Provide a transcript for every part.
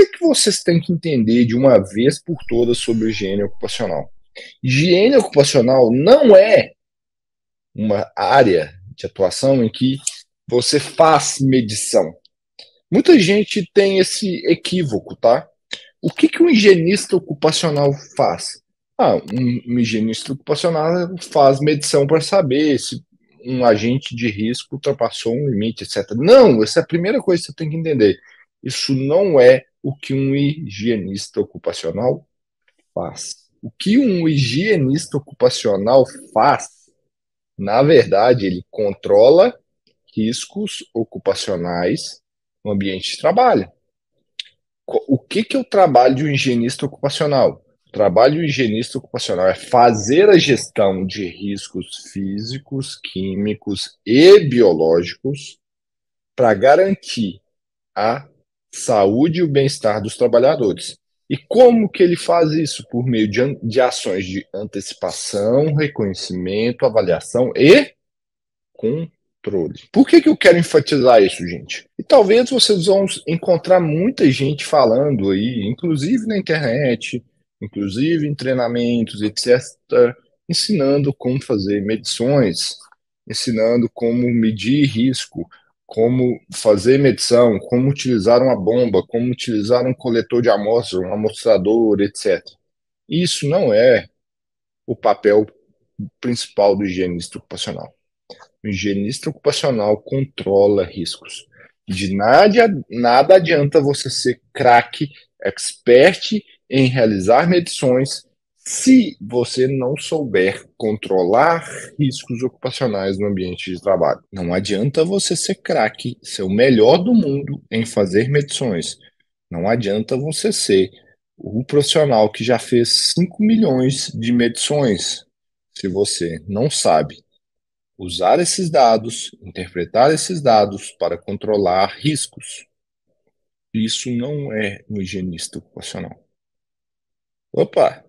que vocês têm que entender de uma vez por todas sobre higiene ocupacional? Higiene ocupacional não é uma área de atuação em que você faz medição. Muita gente tem esse equívoco, tá? O que que um higienista ocupacional faz? Ah, um higienista ocupacional faz medição para saber se um agente de risco ultrapassou um limite, etc. Não, essa é a primeira coisa que você tem que entender. Isso não é o que um higienista ocupacional faz. O que um higienista ocupacional faz, na verdade, ele controla riscos ocupacionais no ambiente de trabalho. O que que é o trabalho de um higienista ocupacional? O trabalho de um higienista ocupacional é fazer a gestão de riscos físicos, químicos e biológicos para garantir a saúde e o bem-estar dos trabalhadores. E como que ele faz isso? Por meio de ações de antecipação, reconhecimento, avaliação e controle. Por que que eu quero enfatizar isso, gente? E talvez vocês vão encontrar muita gente falando aí, inclusive na internet, inclusive em treinamentos, etc., ensinando como fazer medições, ensinando como medir risco, como fazer medição, como utilizar uma bomba, como utilizar um coletor de amostra, um amostrador, etc. Isso não é o papel principal do higienista ocupacional. O higienista ocupacional controla riscos. De nada adianta você ser craque, expert em realizar medições se você não souber controlar riscos ocupacionais no ambiente de trabalho. Não adianta você ser craque, ser o melhor do mundo em fazer medições. Não adianta você ser o profissional que já fez 5 milhões de medições se você não sabe usar esses dados, interpretar esses dados para controlar riscos. Isso não é um higienista ocupacional. Opa!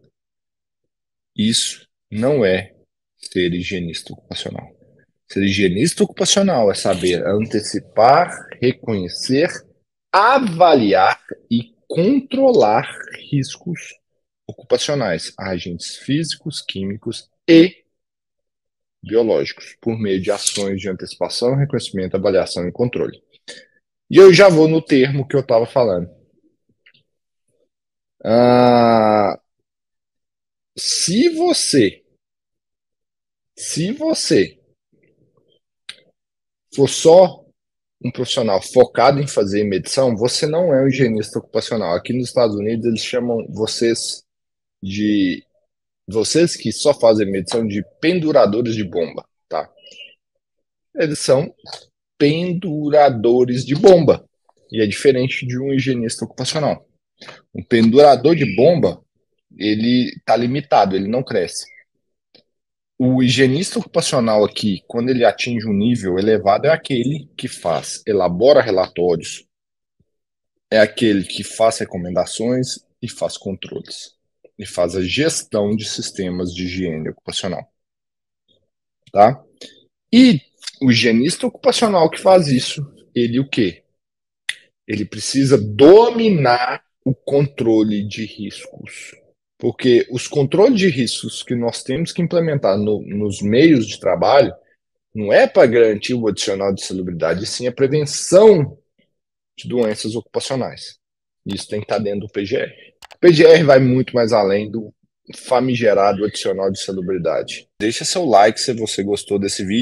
Isso não é ser higienista ocupacional. Ser higienista ocupacional é saber antecipar, reconhecer, avaliar e controlar riscos ocupacionais a agentes físicos, químicos e biológicos, por meio de ações de antecipação, reconhecimento, avaliação e controle. E eu já vou no termo que eu estava falando. Se você for só um profissional focado em fazer medição, você não é um higienista ocupacional. Aqui nos Estados Unidos eles chamam vocês que só fazem medição de penduradores de bomba, tá? Eles são penduradores de bomba e é diferente de um higienista ocupacional. Um pendurador de bomba ele está limitado, ele não cresce. O higienista ocupacional aqui, quando ele atinge um nível elevado, é aquele que elabora relatórios, é aquele que faz recomendações e faz controles, e faz a gestão de sistemas de higiene ocupacional. Tá? E o higienista ocupacional que faz isso, ele o quê? Ele precisa dominar o controle de riscos. Porque os controles de riscos que nós temos que implementar nos meios de trabalho não é para garantir o adicional de salubridade, sim a prevenção de doenças ocupacionais. Isso tem que estar dentro do PGR. O PGR vai muito mais além do famigerado adicional de salubridade. Deixa seu like se você gostou desse vídeo.